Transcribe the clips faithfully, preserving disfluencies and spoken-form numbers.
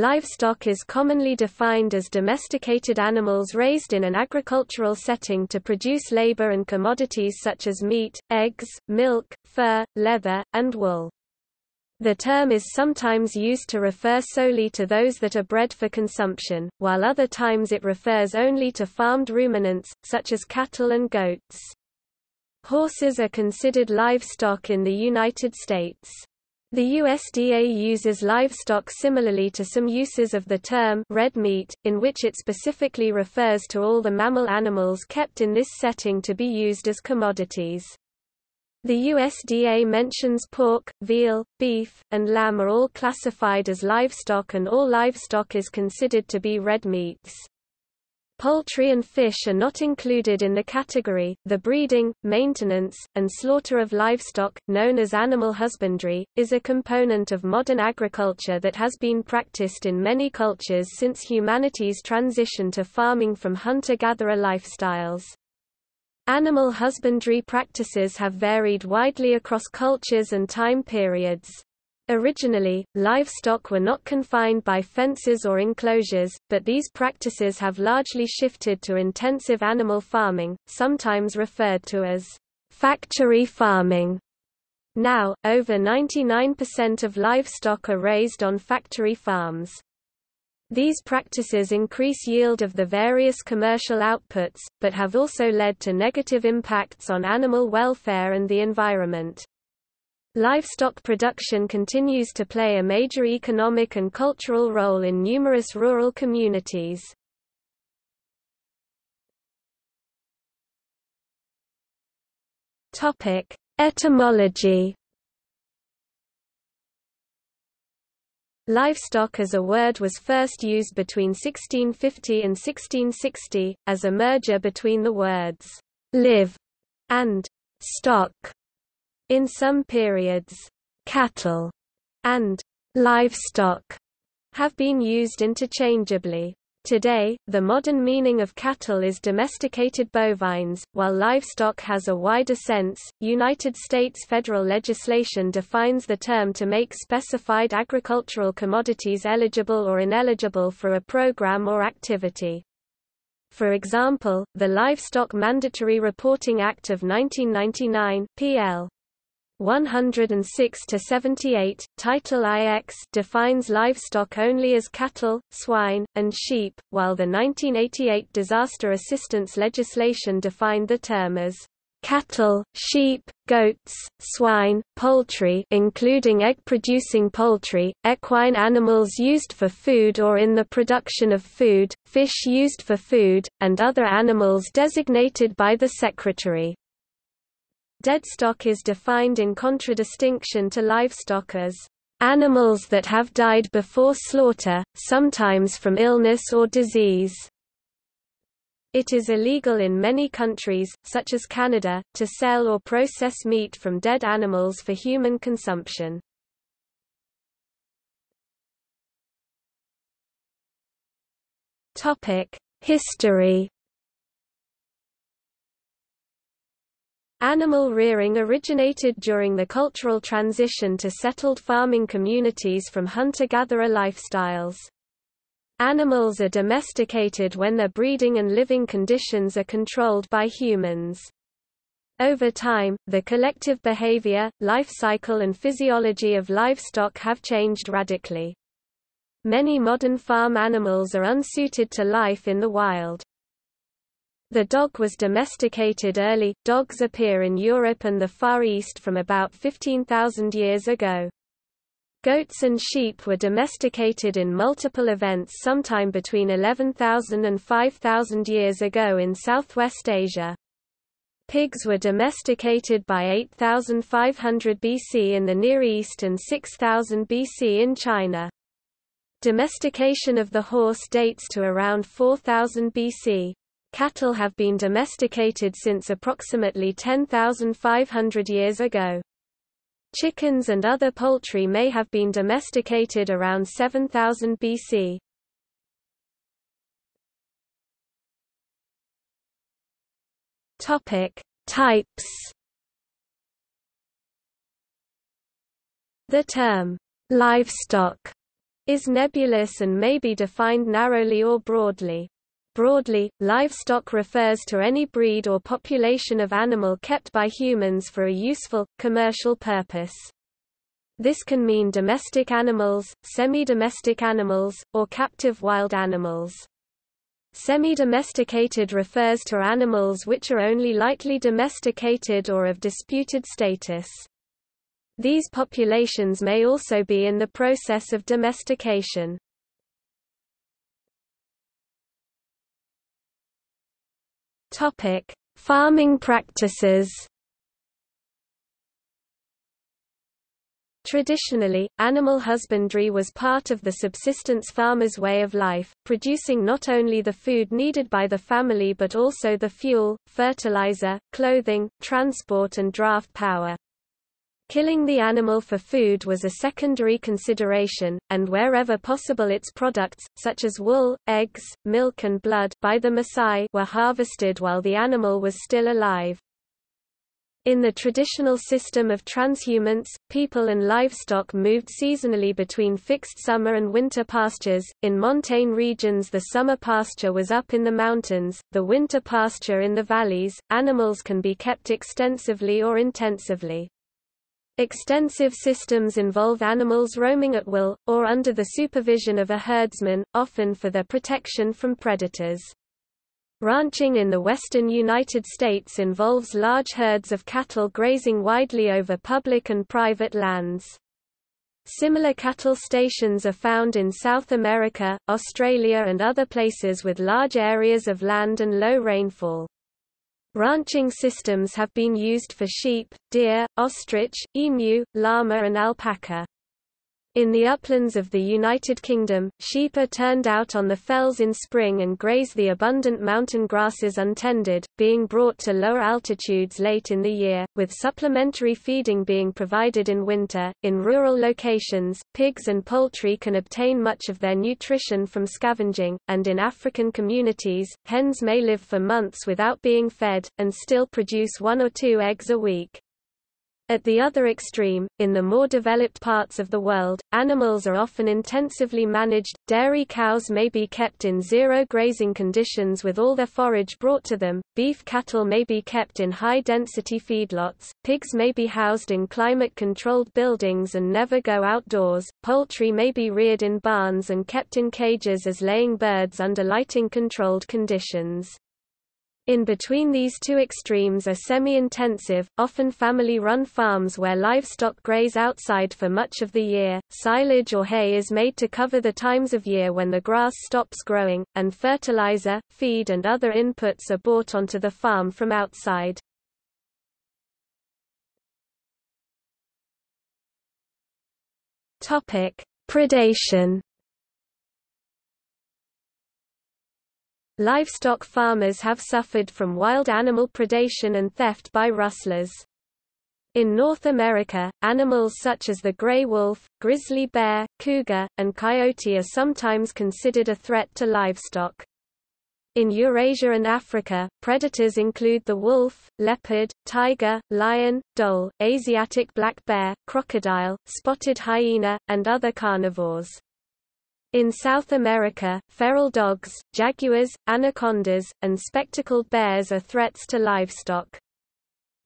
Livestock is commonly defined as domesticated animals raised in an agricultural setting to produce labor and commodities such as meat, eggs, milk, fur, leather, and wool. The term is sometimes used to refer solely to those that are bred for consumption, while other times it refers only to farmed ruminants, such as cattle and goats. Horses are considered livestock in the United States. The U S D A uses livestock similarly to some uses of the term red meat, in which it specifically refers to all the mammal animals kept in this setting to be used as commodities. The U S D A mentions pork, veal, beef, and lamb are all classified as livestock, and all livestock is considered to be red meats. Poultry and fish are not included in the category. The breeding, maintenance, and slaughter of livestock, known as animal husbandry, is a component of modern agriculture that has been practiced in many cultures since humanity's transition to farming from hunter-gatherer lifestyles. Animal husbandry practices have varied widely across cultures and time periods. Originally, livestock were not confined by fences or enclosures, but these practices have largely shifted to intensive animal farming, sometimes referred to as factory farming. Now, over ninety-nine percent of livestock are raised on factory farms. These practices increase yield of the various commercial outputs, but have also led to negative impacts on animal welfare and the environment. Livestock production continues to play a major economic and cultural role in numerous rural communities. Topic: Etymology. Livestock as a word was first used between sixteen fifty and sixteen sixty as a merger between the words live and stock. In some periods, cattle and livestock have been used interchangeably. Today, the modern meaning of cattle is domesticated bovines, while livestock has a wider sense. United States federal legislation defines the term to make specified agricultural commodities eligible or ineligible for a program or activity. For example, the Livestock Mandatory Reporting Act of nineteen ninety-nine, P L one oh six to seventy-eight, Title the fourth defines livestock only as cattle, swine, and sheep, while the nineteen eighty-eight disaster assistance legislation defined the term as cattle, sheep, goats, swine, poultry, including egg-producing poultry, equine animals used for food or in the production of food, fish used for food, and other animals designated by the Secretary. Deadstock is defined in contradistinction to livestock as animals that have died before slaughter, sometimes from illness or disease. It is illegal in many countries, such as Canada, to sell or process meat from dead animals for human consumption. History. Animal rearing originated during the cultural transition to settled farming communities from hunter-gatherer lifestyles. Animals are domesticated when their breeding and living conditions are controlled by humans. Over time, the collective behavior, life cycle, and physiology of livestock have changed radically. Many modern farm animals are unsuited to life in the wild. The dog was domesticated early. Dogs appear in Europe and the Far East from about fifteen thousand years ago. Goats and sheep were domesticated in multiple events sometime between eleven thousand and five thousand years ago in Southwest Asia. Pigs were domesticated by eight thousand five hundred B C in the Near East and six thousand B C in China. Domestication of the horse dates to around four thousand B C. Cattle have been domesticated since approximately ten thousand five hundred years ago. Chickens and other poultry may have been domesticated around seven thousand B C. Topic: Types. The term livestock is nebulous and may be defined narrowly or broadly. Broadly, livestock refers to any breed or population of animal kept by humans for a useful, commercial purpose. This can mean domestic animals, semi-domestic animals, or captive wild animals. Semi-domesticated refers to animals which are only lightly domesticated or of disputed status. These populations may also be in the process of domestication. Topic: Farming practices. Traditionally, animal husbandry was part of the subsistence farmer's way of life, producing not only the food needed by the family but also the fuel, fertilizer, clothing, transport and draft power. Killing the animal for food was a secondary consideration, and wherever possible its products, such as wool, eggs, milk and blood by the Maasai were harvested while the animal was still alive. In the traditional system of transhumance, people and livestock moved seasonally between fixed summer and winter pastures. In montane regions, the summer pasture was up in the mountains, the winter pasture in the valleys. Animals can be kept extensively or intensively. Extensive systems involve animals roaming at will, or under the supervision of a herdsman, often for their protection from predators. Ranching in the western United States involves large herds of cattle grazing widely over public and private lands. Similar cattle stations are found in South America, Australia and other places with large areas of land and low rainfall. Ranching systems have been used for sheep, deer, ostrich, emu, llama and alpaca. In the uplands of the United Kingdom, sheep are turned out on the fells in spring and graze the abundant mountain grasses untended, being brought to lower altitudes late in the year, with supplementary feeding being provided in winter. In rural locations, pigs and poultry can obtain much of their nutrition from scavenging, and in African communities, hens may live for months without being fed, and still produce one or two eggs a week. At the other extreme, in the more developed parts of the world, animals are often intensively managed. Dairy cows may be kept in zero grazing conditions with all their forage brought to them, beef cattle may be kept in high-density feedlots, pigs may be housed in climate-controlled buildings and never go outdoors, poultry may be reared in barns and kept in cages as laying birds under lighting-controlled conditions. In between these two extremes are semi-intensive, often family-run farms where livestock graze outside for much of the year, silage or hay is made to cover the times of year when the grass stops growing, and fertilizer, feed and other inputs are brought onto the farm from outside. Predation. Livestock farmers have suffered from wild animal predation and theft by rustlers. In North America, animals such as the gray wolf, grizzly bear, cougar, and coyote are sometimes considered a threat to livestock. In Eurasia and Africa, predators include the wolf, leopard, tiger, lion, dhole, Asiatic black bear, crocodile, spotted hyena, and other carnivores. In South America, feral dogs, jaguars, anacondas, and spectacled bears are threats to livestock.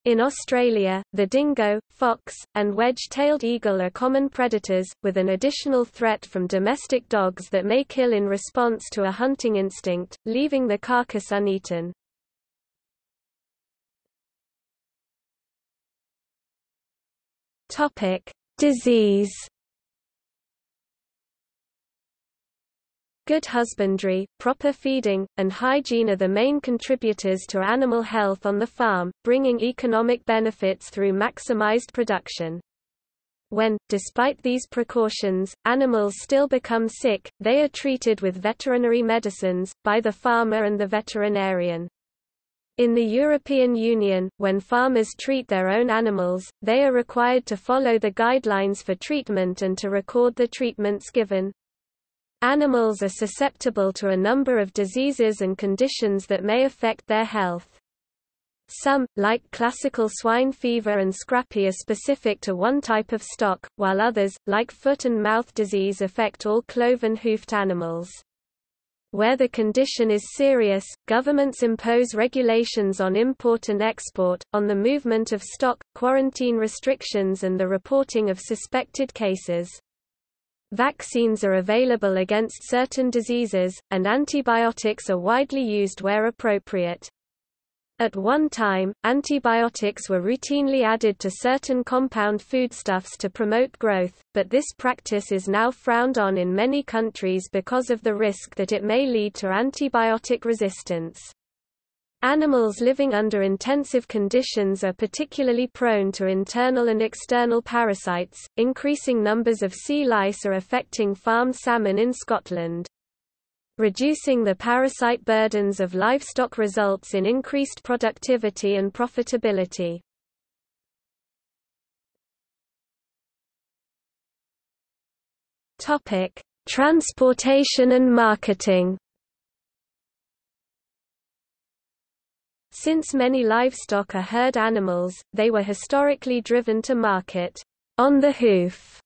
In Australia, the dingo, fox, and wedge-tailed eagle are common predators, with an additional threat from domestic dogs that may kill in response to a hunting instinct, leaving the carcass uneaten. Topic: Disease. Good husbandry, proper feeding, and hygiene are the main contributors to animal health on the farm, bringing economic benefits through maximized production. When, despite these precautions, animals still become sick, they are treated with veterinary medicines, by the farmer and the veterinarian. In the European Union, when farmers treat their own animals, they are required to follow the guidelines for treatment and to record the treatments given. Animals are susceptible to a number of diseases and conditions that may affect their health. Some, like classical swine fever and scrappy, are specific to one type of stock, while others, like foot and mouth disease, affect all cloven-hoofed animals. Where the condition is serious, governments impose regulations on import and export, on the movement of stock, quarantine restrictions and the reporting of suspected cases. Vaccines are available against certain diseases, and antibiotics are widely used where appropriate. At one time, antibiotics were routinely added to certain compound foodstuffs to promote growth, but this practice is now frowned on in many countries because of the risk that it may lead to antibiotic resistance. Animals living under intensive conditions are particularly prone to internal and external parasites. Increasing numbers of sea lice are affecting farmed salmon in Scotland. Reducing the parasite burdens of livestock results in increased productivity and profitability. Topic: Transportation and marketing. Since many livestock are herd animals, they were historically driven to market on the hoof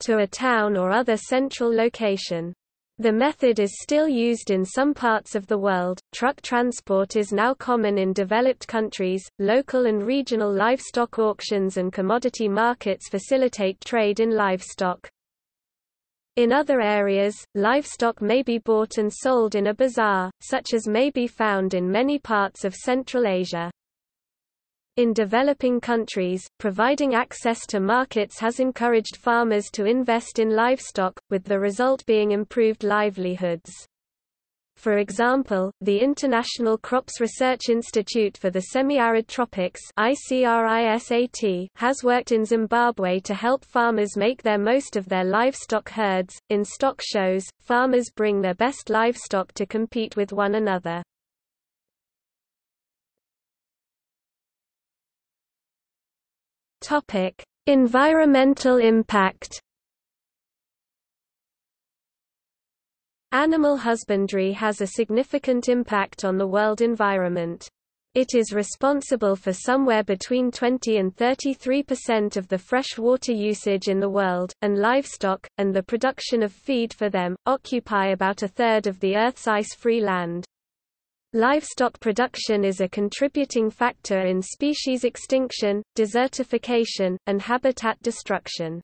to a town or other central location. The method is still used in some parts of the world. Truck transport is now common in developed countries. Local and regional livestock auctions and commodity markets facilitate trade in livestock. In other areas, livestock may be bought and sold in a bazaar, such as may be found in many parts of Central Asia. In developing countries, providing access to markets has encouraged farmers to invest in livestock, with the result being improved livelihoods. For example, the International Crops Research Institute for the Semi-Arid Tropics (I C R I S A T) has worked in Zimbabwe to help farmers make their most of their livestock herds. In stock shows, farmers bring their best livestock to compete with one another. Topic: Environmental impact. Animal husbandry has a significant impact on the world environment. It is responsible for somewhere between twenty and thirty-three percent of the freshwater usage in the world, and livestock, and the production of feed for them, occupy about a third of the Earth's ice-free land. Livestock production is a contributing factor in species extinction, desertification, and habitat destruction.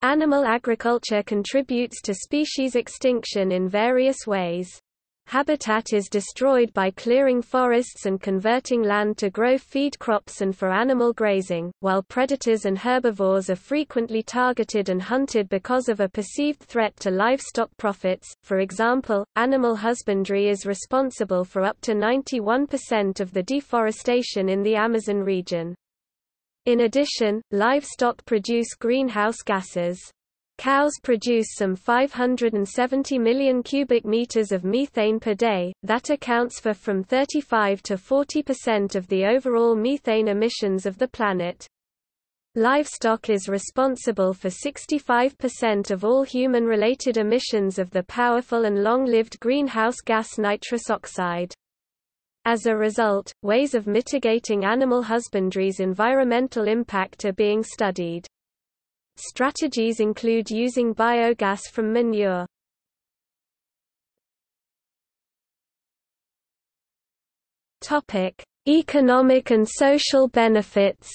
Animal agriculture contributes to species extinction in various ways. Habitat is destroyed by clearing forests and converting land to grow feed crops and for animal grazing, while predators and herbivores are frequently targeted and hunted because of a perceived threat to livestock profits. For example, animal husbandry is responsible for up to ninety-one percent of the deforestation in the Amazon region. In addition, livestock produce greenhouse gases. Cows produce some five hundred seventy million cubic meters of methane per day, that accounts for from thirty-five to forty percent of the overall methane emissions of the planet. Livestock is responsible for sixty-five percent of all human-related emissions of the powerful and long-lived greenhouse gas nitrous oxide. As a result, ways of mitigating animal husbandry's environmental impact are being studied. Strategies include using biogas from manure. Topic: Economic and social benefits.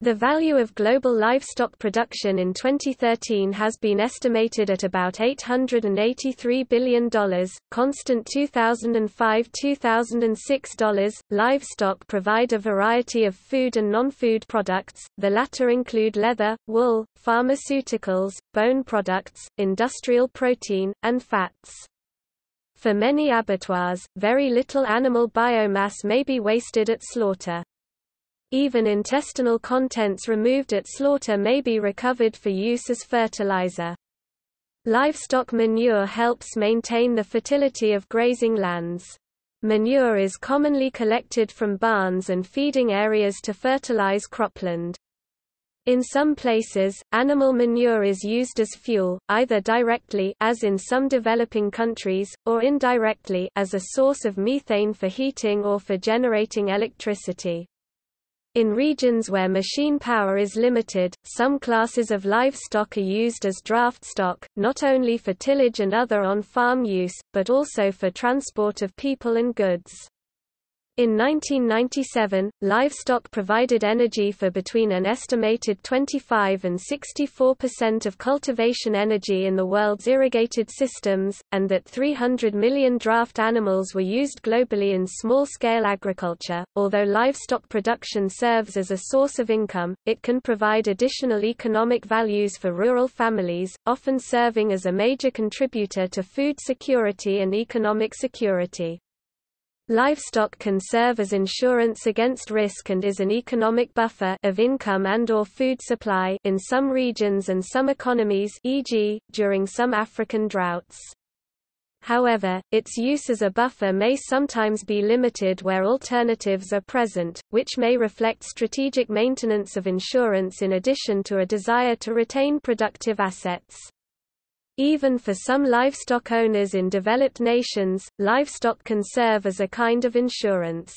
The value of global livestock production in twenty thirteen has been estimated at about eight hundred eighty-three billion dollars, constant two thousand five to two thousand six dollars. Livestock provide a variety of food and non-food products, the latter include leather, wool, pharmaceuticals, bone products, industrial protein, and fats. For many abattoirs, very little animal biomass may be wasted at slaughter. Even intestinal contents removed at slaughter may be recovered for use as fertilizer. Livestock manure helps maintain the fertility of grazing lands. Manure is commonly collected from barns and feeding areas to fertilize cropland. In some places, animal manure is used as fuel, either directly as in some developing countries, or indirectly as a source of methane for heating or for generating electricity. In regions where machine power is limited, some classes of livestock are used as draft stock, not only for tillage and other on-farm use, but also for transport of people and goods. In nineteen ninety-seven, livestock provided energy for between an estimated twenty-five and sixty-four percent of cultivation energy in the world's irrigated systems, and that three hundred million draft animals were used globally in small-scale agriculture. Although livestock production serves as a source of income, it can provide additional economic values for rural families, often serving as a major contributor to food security and economic security. Livestock can serve as insurance against risk and is an economic buffer of income and or food supply in some regions and some economies, for example, during some African droughts. However, its use as a buffer may sometimes be limited where alternatives are present, which may reflect strategic maintenance of insurance in addition to a desire to retain productive assets. Even for some livestock owners in developed nations, livestock can serve as a kind of insurance.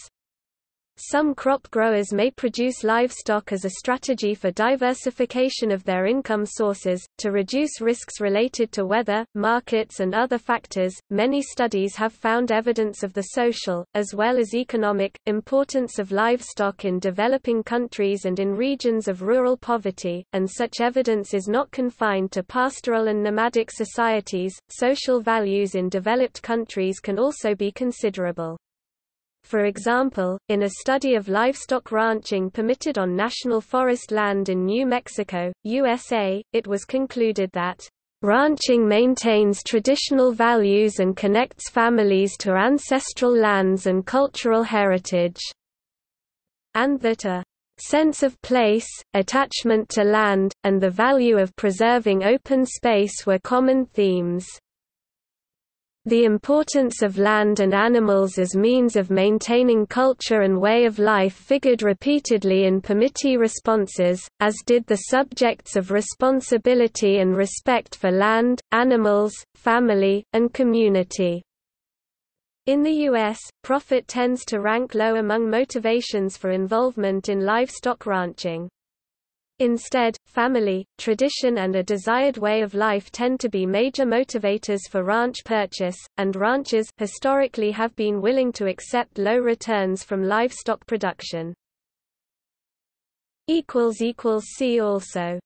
Some crop growers may produce livestock as a strategy for diversification of their income sources, to reduce risks related to weather, markets, and other factors. Many studies have found evidence of the social, as well as economic, importance of livestock in developing countries and in regions of rural poverty, and such evidence is not confined to pastoral and nomadic societies. Social values in developed countries can also be considerable. For example, in a study of livestock ranching permitted on national forest land in New Mexico, U S A, it was concluded that, "...ranching maintains traditional values and connects families to ancestral lands and cultural heritage," and that a sense of place, attachment to land, and the value of preserving open space were common themes. The importance of land and animals as means of maintaining culture and way of life figured repeatedly in permittee responses, as did the subjects of responsibility and respect for land, animals, family, and community. In the U S, profit tends to rank low among motivations for involvement in livestock ranching. Instead, family, tradition and a desired way of life tend to be major motivators for ranch purchase, and ranchers historically have been willing to accept low returns from livestock production. See also